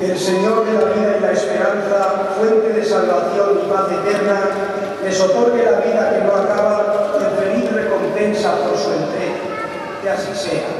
Que el Señor de la vida y la esperanza, fuente de salvación y paz eterna, les otorgue la vida que no acaba y feliz recompensa por su entrega. Que así sea.